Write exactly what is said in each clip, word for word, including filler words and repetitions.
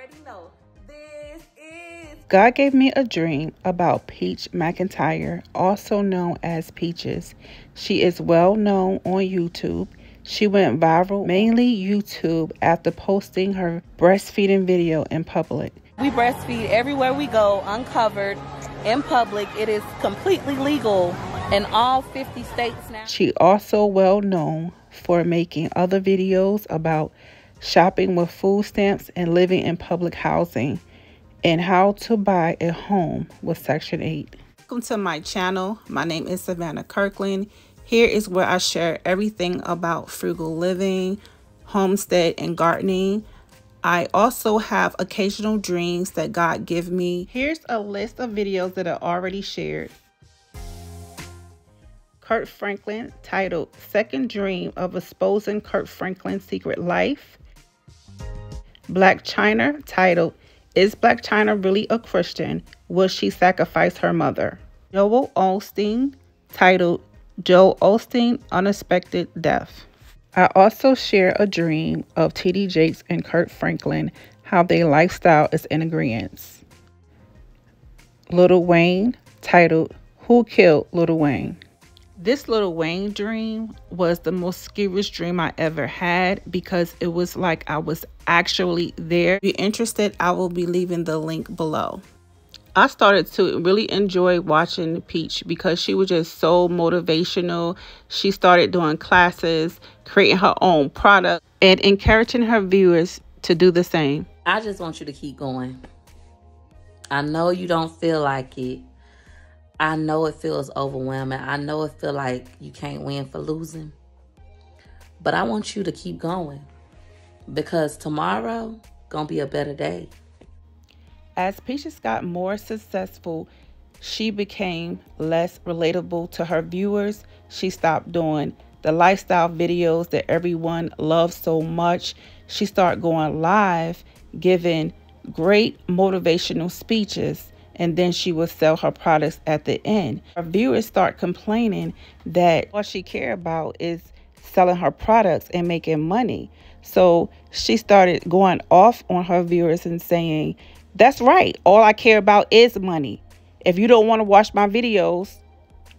already know. This is... God gave me a dream about Peach McIntyre, also known as Peaches. She is well known on YouTube. She went viral, mainly YouTube, after posting her breastfeeding video in public. We breastfeed everywhere we go, uncovered, in public. It is completely legal in all fifty states now. She also well known for making other videos about shopping with food stamps and living in public housing, and how to buy a home with Section eight. Welcome to my channel. My name is Savannah Kirkland. Here is where I share everything about frugal living, homestead, and gardening. I also have occasional dreams that God give me. Here's a list of videos that are already shared. Kirk Franklin, titled Second Dream of Exposing Kirk Franklin's Secret Life. Blac Chyna, titled Is Blac Chyna Really a Christian? Will She Sacrifice Her Mother? Joel Osteen, titled Joel Osteen Unexpected Death. I also share a dream of T D Jakes and Kirk Franklin, how their lifestyle is in agreement. Lil Wayne, titled Who Killed Lil Wayne? This Lil Wayne dream was the most scariest dream I ever had, because it was like I was actually there. If you're interested, I will be leaving the link below. I started to really enjoy watching Peach because she was just so motivational. She started doing classes, creating her own product, and encouraging her viewers to do the same. I just want you to keep going. I know you don't feel like it. I know it feels overwhelming. I know it feels like you can't win for losing. But I want you to keep going, because tomorrow gonna be a better day. As Peaches got more successful, she became less relatable to her viewers. She stopped doing the lifestyle videos that everyone loves so much. She started going live, giving great motivational speeches, and then she would sell her products at the end. Her viewers start complaining that all she cares about is selling her products and making money. So she started going off on her viewers and saying, "That's right. All I care about is money. If you don't want to watch my videos,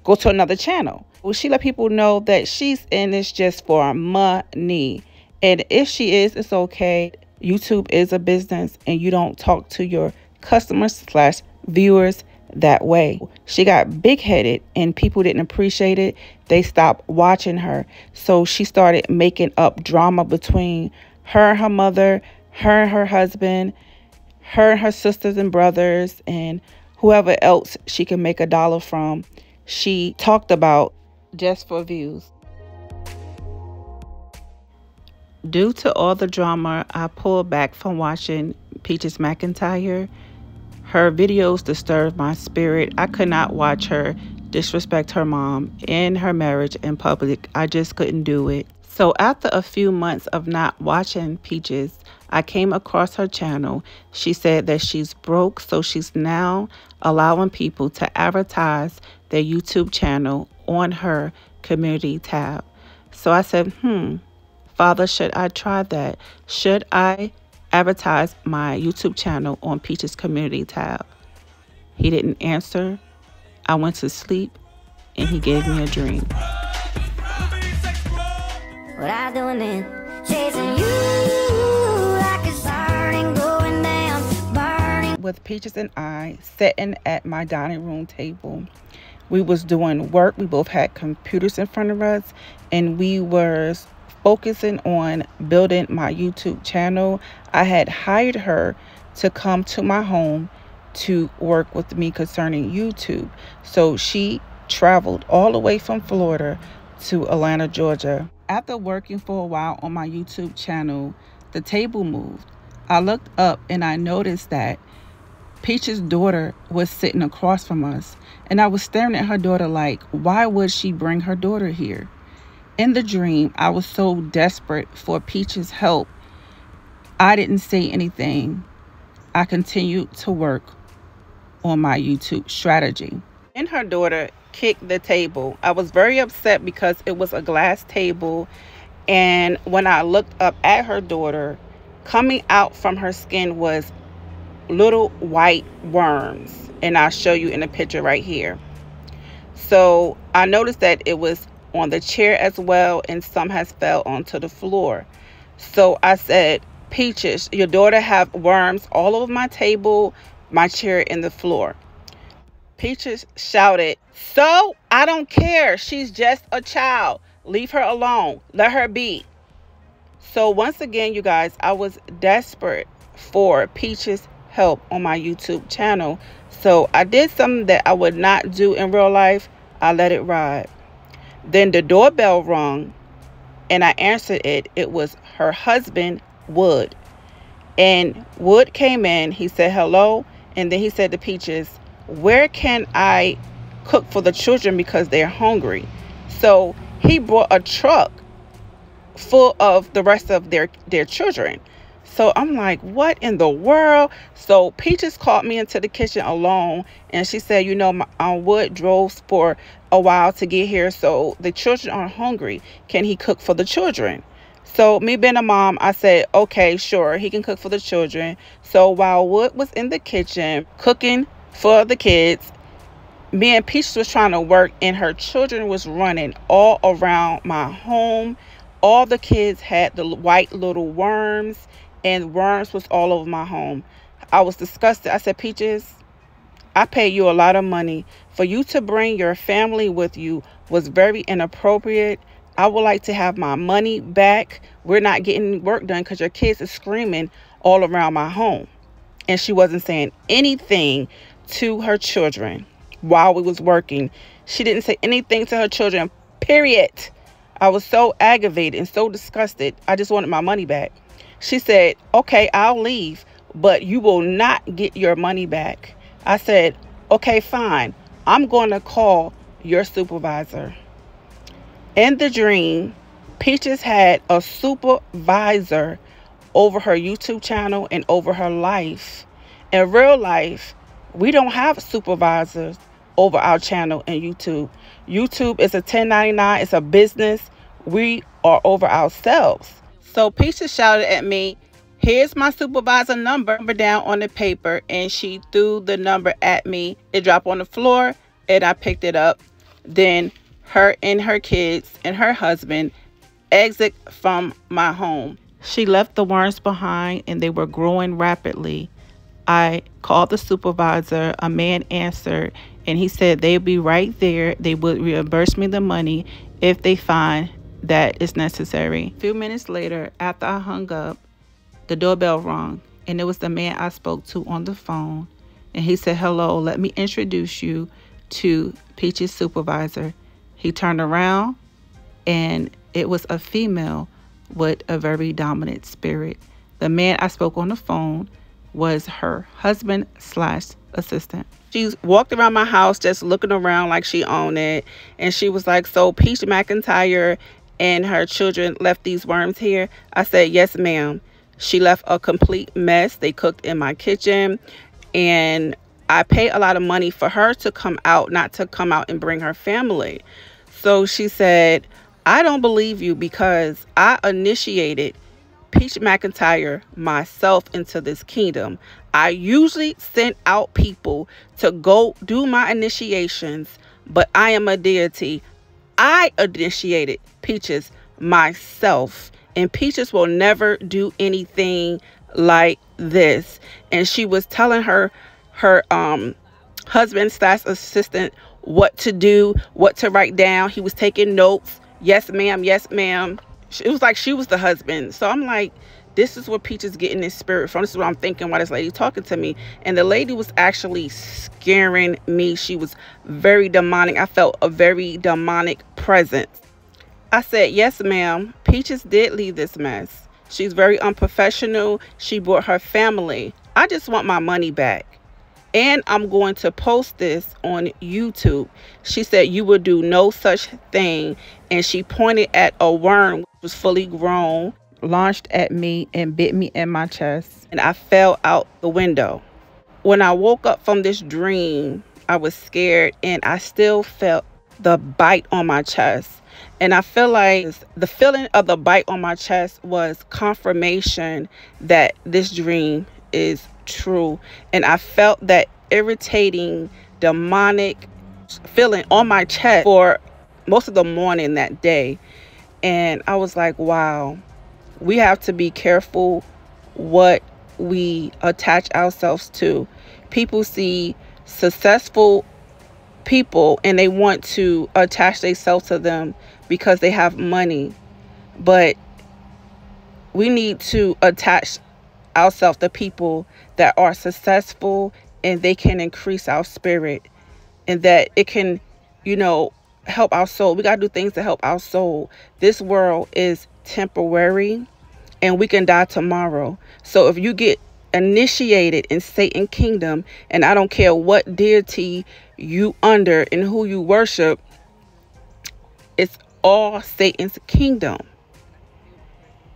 go to another channel." Well, she let people know that she's in this just for money. And if she is, it's okay. YouTube is a business, and you don't talk to your customers slash viewers that way. She got big headed and people didn't appreciate it. They stopped watching her. So she started making up drama between her and her mother, her and her husband, her and her sisters and brothers, and whoever else she can make a dollar from. She talked about just for views. Due to all the drama, I pulled back from watching Peaches McIntyre. Her videos disturbed my spirit. I could not watch her disrespect her mom and her marriage in public. I just couldn't do it. So after a few months of not watching Peaches, I came across her channel. She said that she's broke, so she's now allowing people to advertise their YouTube channel on her community tab. So I said, hmm, Father, should I try that? Should I advertise my YouTube channel on Peach's community tab? He didn't answer. I went to sleep, and he gave me a dream. What I doing then? Chasing you. With Peaches and I sitting at my dining room table. We was doing work. We both had computers in front of us, and we were focusing on building my YouTube channel. I had hired her to come to my home to work with me concerning YouTube. So she traveled all the way from Florida to Atlanta, Georgia. After working for a while on my YouTube channel, the table moved. I looked up and I noticed that Peach's daughter was sitting across from us, and I was staring at her daughter like, why would she bring her daughter here? In the dream, I was so desperate for Peach's help. I didn't say anything. I continued to work on my YouTube strategy. And her daughter kicked the table. I was very upset because it was a glass table, and when I looked up at her daughter, Coming out from her skin was little white worms, and I'll show you in the picture right here. So I noticed that it was on the chair as well, and some has fell onto the floor. So I said, Peaches, your daughter have worms all over my table, my chair, and the floor. Peaches shouted, so I don't care, she's just a child, leave her alone, let her be. So once again, you guys, I was desperate for Peaches help on my YouTube channel, so I did something that I would not do in real life. I let it ride. Then the doorbell rung and I answered it. It was her husband, Wood. And Wood came in, he said hello, and then he said to Peaches, where can I cook for the children because they're hungry? So he brought a truck full of the rest of their their children. So I'm like, what in the world? So Peaches called me into the kitchen alone, and she said, you know, my um, Wood drove for a while to get here, so the children are hungry. Can he cook for the children? So me being a mom, I said, okay, sure, he can cook for the children. So while Wood was in the kitchen cooking for the kids, me and Peaches was trying to work, and her children was running all around my home. All the kids had the white little worms, and worms was all over my home. I was disgusted. I said, Peaches, I paid you a lot of money. For you to bring your family with you was very inappropriate. I would like to have my money back. We're not getting work done because your kids are screaming all around my home. And she wasn't saying anything to her children while we was working. She didn't say anything to her children, period. I was so aggravated and so disgusted. I just wanted my money back. She said, okay, I'll leave, but you will not get your money back. I said, okay, fine. I'm going to call your supervisor. In the dream, Peaches had a supervisor over her YouTube channel and over her life. In real life, we don't have supervisors over our channel and YouTube. YouTube is a ten ninety-nine, it's a business. We are over ourselves. So Peaches shouted at me, here's my supervisor number down on the paper, and she threw the number at me. It dropped on the floor and I picked it up. Then her and her kids and her husband exit from my home. She left the worms behind and they were growing rapidly. I called the supervisor, a man answered, and he said they'd be right there. They would reimburse me the money if they find that is necessary. A few minutes later, after I hung up, the doorbell rang, and it was the man I spoke to on the phone, and he said, hello, let me introduce you to Peach's supervisor. He turned around, and it was a female with a very dominant spirit. The man I spoke on the phone was her husband slash assistant. She walked around my house just looking around like she owned it, and she was like, so Peach McIntyre and her children left these worms here? I said, yes, ma'am. She left a complete mess. They cooked in my kitchen, and I paid a lot of money for her to come out, not to come out and bring her family. So she said, I don't believe you because I initiated Peach McIntyre myself into this kingdom. I usually sent out people to go do my initiations, but I am a deity. I initiated Peaches myself, and Peaches will never do anything like this. And she was telling her her um husband slash assistant what to do, what to write down. He was taking notes. Yes, ma'am. Yes, ma'am. It was like she was the husband. So I'm like, this is where Peaches getting this spirit from. This is what I'm thinking while this lady talking to me. And the lady was actually scaring me. She was very demonic. I felt a very demonic presence. I said, yes, ma'am. Peaches did leave this mess. She's very unprofessional. She brought her family. I just want my money back. And I'm going to post this on YouTube. She said, you will do no such thing. And she pointed at a worm which was fully grown, launched at me and bit me in my chest, and I fell out the window. When I woke up from this dream, I was scared, and I still felt the bite on my chest. And I feel like the feeling of the bite on my chest was confirmation that this dream is true. And I felt that irritating, demonic feeling on my chest for most of the morning that day. And I was like, wow, we have to be careful what we attach ourselves to. People see successful people and they want to attach themselves to them because they have money. But we need to attach ourselves to people that are successful and they can increase our spirit, and that it can, you know, help our soul. We got to do things to help our soul. This world is temporary and we can die tomorrow. So if you get initiated in Satan's kingdom, and I don't care what deity you under and who you worship, it's all Satan's kingdom.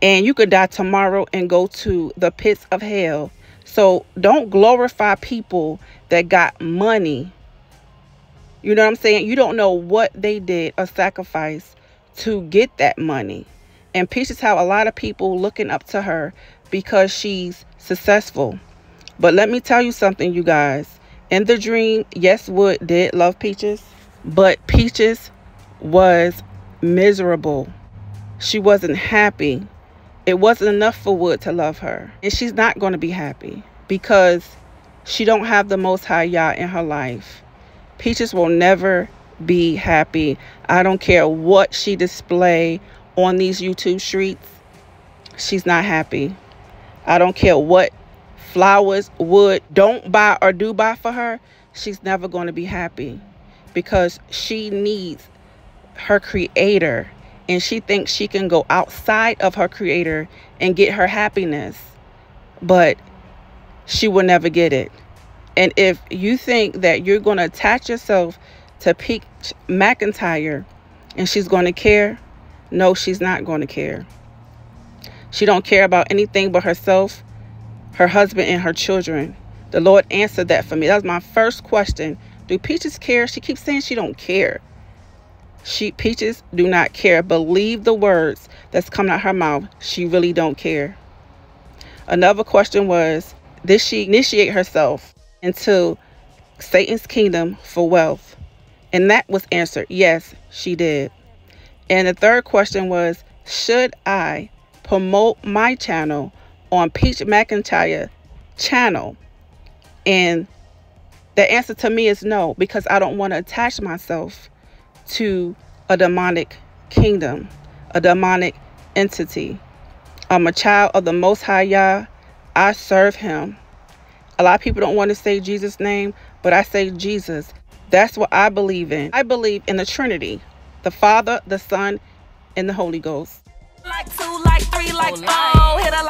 And you could die tomorrow and go to the pits of hell. So don't glorify people that got money. You know what I'm saying? You don't know what they did or sacrificed to get that money. And Peach is how a lot of people looking up to her because she's successful. But let me tell you something, you guys. In the dream, yes, Wood did love Peaches, but Peaches was miserable. She wasn't happy. It wasn't enough for Wood to love her. And she's not going to be happy because she don't have the Most High Yah in her life. Peaches will never be happy. I don't care what she display on these YouTube streets. She's not happy. I don't care what flowers Wood don't buy or do buy for her. She's never going to be happy because she needs her creator, and she thinks she can go outside of her creator and get her happiness, but she will never get it. And if you think that you're going to attach yourself to Peach McIntyre and she's going to care, no, she's not going to care. She don't care about anything but herself, her husband, and her children. The Lord answered that for me. That was my first question. Do Peaches care? She keeps saying she don't care. She, Peaches do not care. Believe the words that's coming out her mouth. She really don't care. Another question was, did she initiate herself into Satan's kingdom for wealth? And that was answered, yes, she did. And the third question was, should I promote my channel on Peach McIntyre channel? And the answer to me is no, because I don't want to attach myself to a demonic kingdom, a demonic entity. I'm a child of the Most High Yah. I serve him. A lot of people don't want to say Jesus' name, but I say Jesus. That's what I believe in. I believe in the Trinity, the Father, the Son, and the Holy Ghost. Like two, like three, like four.